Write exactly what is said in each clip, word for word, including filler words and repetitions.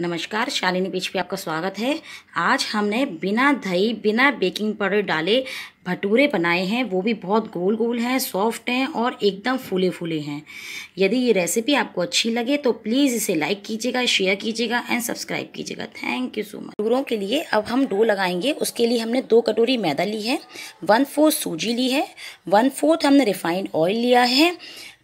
नमस्कार, शालिनी पेज पे आपका स्वागत है। आज हमने बिना दही बिना बेकिंग पाउडर डाले भटूरे बनाए हैं, वो भी बहुत गोल गोल हैं, सॉफ्ट हैं और एकदम फूले फूले हैं। यदि ये रेसिपी आपको अच्छी लगे तो प्लीज़ इसे लाइक कीजिएगा, शेयर कीजिएगा एंड सब्सक्राइब कीजिएगा। Thank you so much. भटूरों के लिए अब हम डो लगाएंगे। उसके लिए हमने दो कटोरी मैदा ली है, वन फोर्थ सूजी ली है, वन फोर्थ हमने रिफाइंड ऑयल लिया है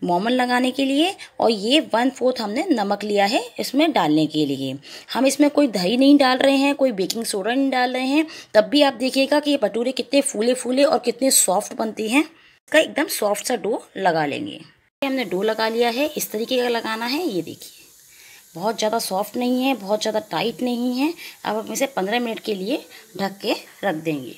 मोमन लगाने के लिए, और ये वन फोर्थ हमने नमक लिया है इसमें डालने के लिए। हम इसमें कोई दही नहीं डाल रहे हैं, कोई बेकिंग सोडा नहीं डाल रहे हैं, तब भी आप देखिएगा कि ये भटूरे कितने फूले फूले और कितने सॉफ्ट बनते हैं। इसका एकदम सॉफ्ट सा डो लगा लेंगे। हमने डो लगा लिया है, इस तरीके का लगाना है। ये देखिए, बहुत ज़्यादा सॉफ्ट नहीं है, बहुत ज़्यादा टाइट नहीं है। अब हम इसे पंद्रह मिनट के लिए ढक के रख देंगे।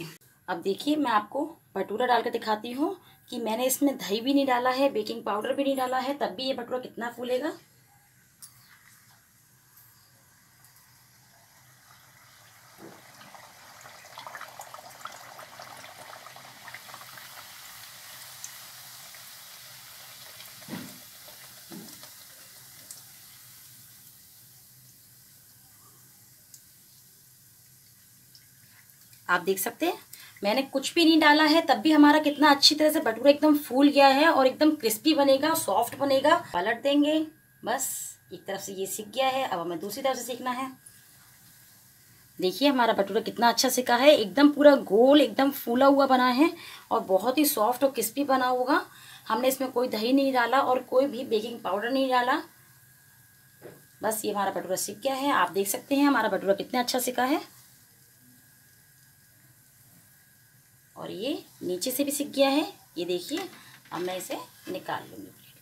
अब देखिए, मैं आपको भटूरा डाल कर दिखाती हूँ कि मैंने इसमें दही भी नहीं डाला है, बेकिंग पाउडर भी नहीं डाला है, तब भी ये भटूरा कितना फूलेगा। आप देख सकते हैं, मैंने कुछ भी नहीं डाला है तब भी हमारा कितना अच्छी तरह से भटूरा एकदम फूल गया है और एकदम क्रिस्पी बनेगा, सॉफ्ट बनेगा। पलट देंगे, बस एक तरफ से ये सीख गया है, अब हमें दूसरी तरफ से सीखना है। देखिए, हमारा भटूरा कितना अच्छा सीखा है, एकदम पूरा गोल एकदम फूला हुआ बना है और बहुत ही सॉफ्ट और क्रिस्पी बना होगा। हमने इसमें कोई दही नहीं डाला और कोई भी बेकिंग पाउडर नहीं डाला। बस ये हमारा भटूरा सीख गया है। आप देख सकते हैं हमारा भटूरा कितना अच्छा सीखा है, और ये नीचे से भी सीख गया है। ये देखिए, अब मैं इसे निकाल लूँगी।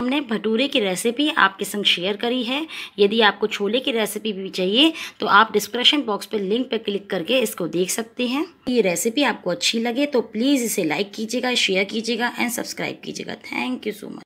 हमने भटूरे की रेसिपी आपके संग शेयर करी है। यदि आपको छोले की रेसिपी भी चाहिए तो आप डिस्क्रिप्शन बॉक्स पर लिंक पर क्लिक करके इसको देख सकते हैं। ये रेसिपी आपको अच्छी लगे तो प्लीज़ इसे लाइक कीजिएगा, शेयर कीजिएगा एंड सब्सक्राइब कीजिएगा। Thank you so much.